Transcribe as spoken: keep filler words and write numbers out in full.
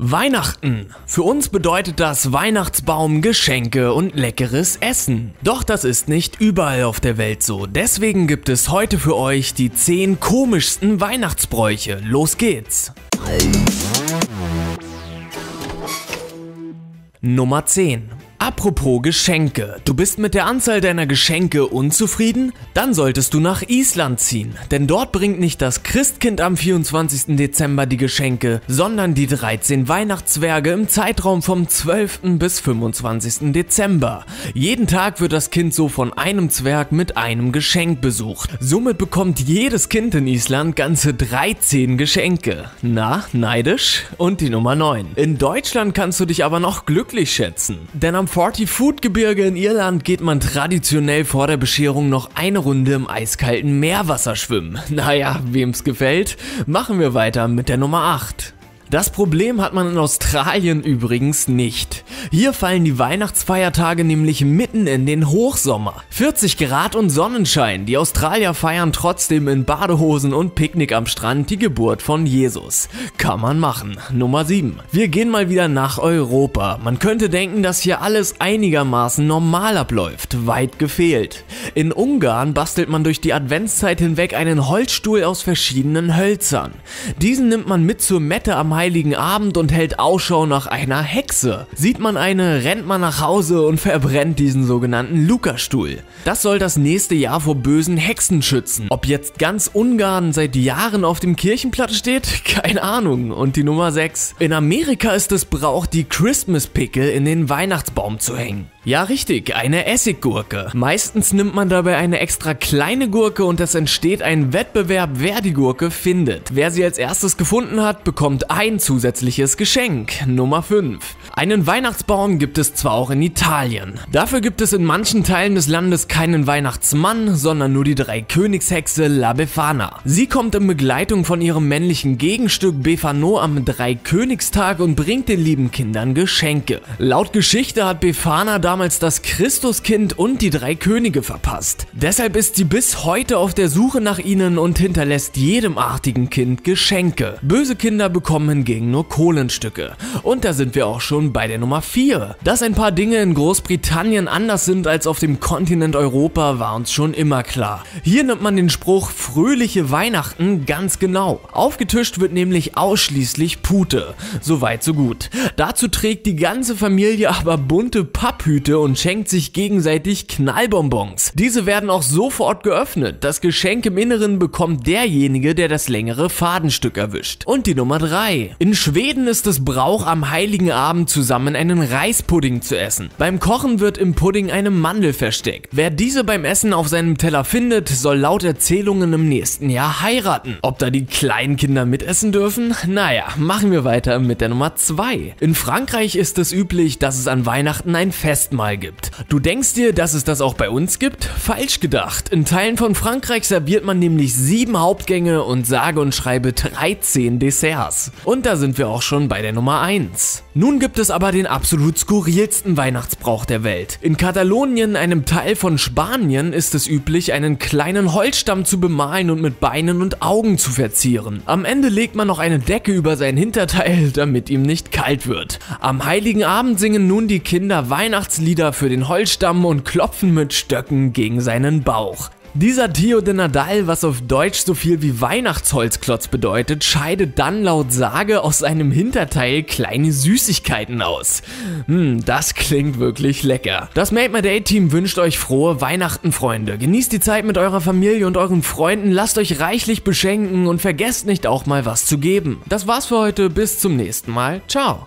Weihnachten. Für uns bedeutet das Weihnachtsbaum, Geschenke und leckeres Essen. Doch das ist nicht überall auf der Welt so. Deswegen gibt es heute für euch die zehn komischsten Weihnachtsbräuche. Los geht's! Nummer zehn. Apropos Geschenke. Du bist mit der Anzahl deiner Geschenke unzufrieden? Dann solltest du nach Island ziehen, denn dort bringt nicht das Christkind am vierundzwanzigsten Dezember die Geschenke, sondern die dreizehn Weihnachtszwerge im Zeitraum vom zwölften bis fünfundzwanzigsten Dezember. Jeden Tag wird das Kind so von einem Zwerg mit einem Geschenk besucht. Somit bekommt jedes Kind in Island ganze dreizehn Geschenke. Na, neidisch? Und die Nummer neun. In Deutschland kannst du dich aber noch glücklich schätzen, denn am forty-Foot-Gebirge in Irland geht man traditionell vor der Bescherung noch eine Runde im eiskalten Meerwasser schwimmen. Naja, wem's gefällt, machen wir weiter mit der Nummer acht. Das Problem hat man in Australien übrigens nicht. Hier fallen die Weihnachtsfeiertage nämlich mitten in den Hochsommer. vierzig Grad und Sonnenschein, die Australier feiern trotzdem in Badehosen und Picknick am Strand die Geburt von Jesus. Kann man machen. Nummer sieben. Wir gehen mal wieder nach Europa. Man könnte denken, dass hier alles einigermaßen normal abläuft. Weit gefehlt. In Ungarn bastelt man durch die Adventszeit hinweg einen Holzstuhl aus verschiedenen Hölzern. Diesen nimmt man mit zur Mette am Heiligen Abend und hält Ausschau nach einer Hexe. Sieht man eine, rennt man nach Hause und verbrennt diesen sogenannten Lukasstuhl. Das soll das nächste Jahr vor bösen Hexen schützen. Ob jetzt ganz Ungarn seit Jahren auf dem Kirchenplatz steht? Keine Ahnung. Und die Nummer sechs. In Amerika ist es Brauch, die Christmas-Pickel in den Weihnachtsbaum zu hängen. Ja, richtig, eine Essiggurke. Meistens nimmt man dabei eine extra kleine Gurke und es entsteht ein Wettbewerb, wer die Gurke findet. Wer sie als erstes gefunden hat, bekommt ein zusätzliches Geschenk. Nummer fünf. Einen Weihnachtsbaum gibt es zwar auch in Italien. Dafür gibt es in manchen Teilen des Landes keinen Weihnachtsmann, sondern nur die Dreikönigshexe La Befana. Sie kommt in Begleitung von ihrem männlichen Gegenstück Befano am Dreikönigstag und bringt den lieben Kindern Geschenke. Laut Geschichte hat Befana damals damals das Christuskind und die drei Könige verpasst. Deshalb ist sie bis heute auf der Suche nach ihnen und hinterlässt jedem artigen Kind Geschenke. Böse Kinder bekommen hingegen nur Kohlenstücke. Und da sind wir auch schon bei der Nummer vier. Dass ein paar Dinge in Großbritannien anders sind als auf dem Kontinent Europa, war uns schon immer klar. Hier nimmt man den Spruch "Fröhliche Weihnachten" ganz genau. Aufgetischt wird nämlich ausschließlich Pute. Soweit so gut. Dazu trägt die ganze Familie aber bunte Papphüte und schenkt sich gegenseitig Knallbonbons. Diese werden auch sofort geöffnet. Das Geschenk im Inneren bekommt derjenige, der das längere Fadenstück erwischt. Und die Nummer drei. In Schweden ist es Brauch, am Heiligen Abend zusammen einen Reispudding zu essen. Beim Kochen wird im Pudding eine Mandel versteckt. Wer diese beim Essen auf seinem Teller findet, soll laut Erzählungen im nächsten Jahr heiraten. Ob da die kleinen Kinder mitessen dürfen? Naja, machen wir weiter mit der Nummer zwei. In Frankreich ist es üblich, dass es an Weihnachten ein Fest macht. gibt. Du denkst dir, dass es das auch bei uns gibt? Falsch gedacht. In Teilen von Frankreich serviert man nämlich sieben Hauptgänge und sage und schreibe dreizehn Desserts. Und da sind wir auch schon bei der Nummer eins. Nun gibt es aber den absolut skurrilsten Weihnachtsbrauch der Welt. In Katalonien, einem Teil von Spanien, ist es üblich, einen kleinen Holzstamm zu bemalen und mit Beinen und Augen zu verzieren. Am Ende legt man noch eine Decke über sein Hinterteil, damit ihm nicht kalt wird. Am Heiligen Abend singen nun die Kinder Weihnachtslieder für den Holzstamm und klopfen mit Stöcken gegen seinen Bauch. Dieser Tio de Nadal, was auf Deutsch so viel wie Weihnachtsholzklotz bedeutet, scheidet dann laut Sage aus seinem Hinterteil kleine Süßigkeiten aus. Hm, das klingt wirklich lecker. Das Made My Day Team wünscht euch frohe Weihnachten, Freunde. Genießt die Zeit mit eurer Familie und euren Freunden, lasst euch reichlich beschenken und vergesst nicht auch mal was zu geben. Das war's für heute, bis zum nächsten Mal. Ciao.